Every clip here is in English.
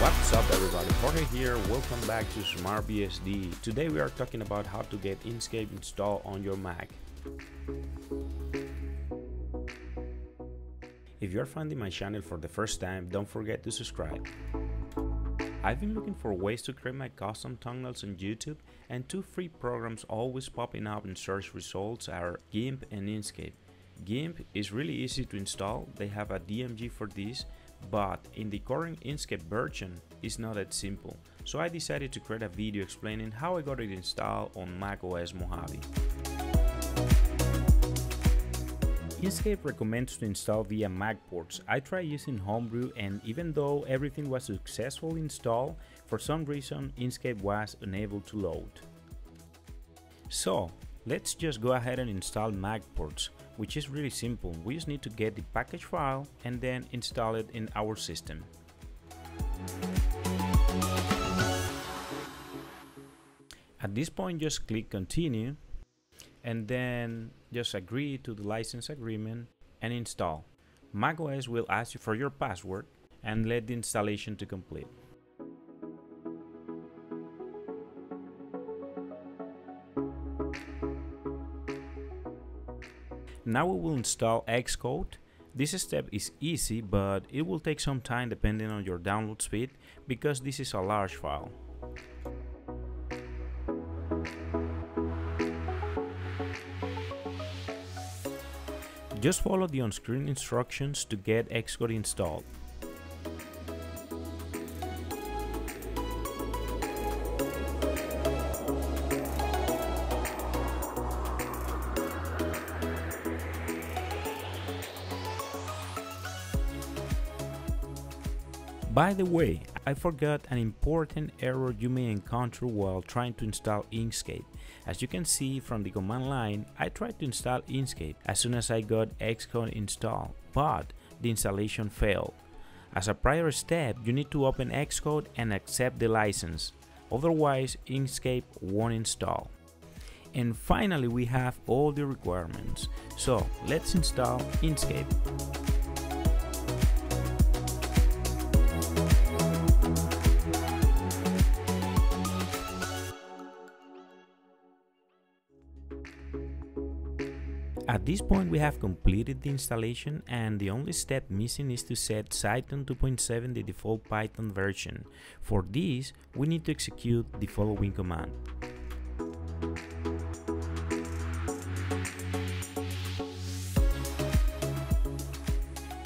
What's up everybody, Jorge here, welcome back to SmartBSD. Today we are talking about how to get Inkscape installed on your Mac. If you are finding my channel for the first time, don't forget to subscribe. I've been looking for ways to create my custom thumbnails on YouTube, and two free programs always popping up in search results are GIMP and Inkscape. GIMP is really easy to install, they have a DMG for this, but in the current Inkscape version it's not that simple, so I decided to create a video explaining how I got it installed on macOS Mojave. Inkscape recommends to install via MacPorts. I tried using Homebrew, and even though everything was successfully installed, for some reason Inkscape was unable to load. So let's just go ahead and install MacPorts, which is really simple. We just need to get the package file and then install it in our system. At this point, just click continue and then just agree to the license agreement and install. macOS will ask you for your password and let the installation to complete. Now we will install Xcode. This step is easy, but it will take some time depending on your download speed because this is a large file. Just follow the on-screen instructions to get Xcode installed. By the way, I forgot an important error you may encounter while trying to install Inkscape. As you can see from the command line, I tried to install Inkscape as soon as I got Xcode installed, but the installation failed. As a prior step, you need to open Xcode and accept the license, otherwise Inkscape won't install. And finally, we have all the requirements, so let's install Inkscape. At this point we have completed the installation, and the only step missing is to set Cython 2.7 the default Python version. For this, we need to execute the following command.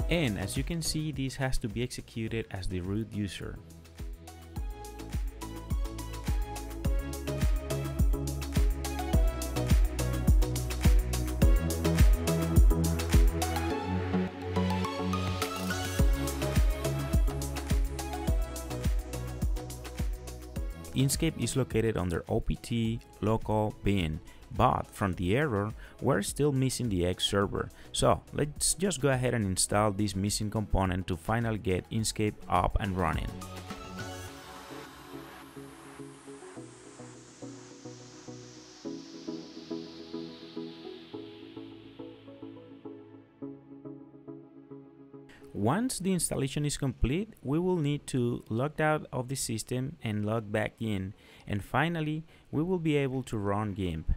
And as you can see, this has to be executed as the root user. Inkscape is located under OPT local bin, but from the error we're still missing the X server, so let's just go ahead and install this missing component to finally get Inkscape up and running. Once the installation is complete, we will need to log out of the system and log back in, and finally we will be able to run GIMP.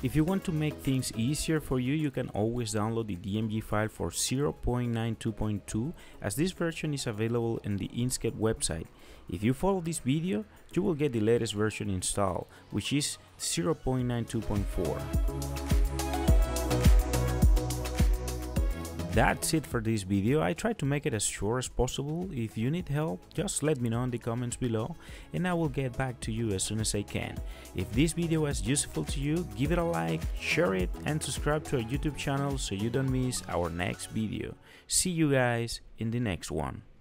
If you want to make things easier for you, you can always download the DMG file for 0.92.2, as this version is available in the Inkscape website. If you follow this video, you will get the latest version installed, which is 0.92.4. That's it for this video. I tried to make it as short as possible. If you need help, just let me know in the comments below and I will get back to you as soon as I can. If this video was useful to you, give it a like, share it, and subscribe to our YouTube channel so you don't miss our next video. See you guys in the next one.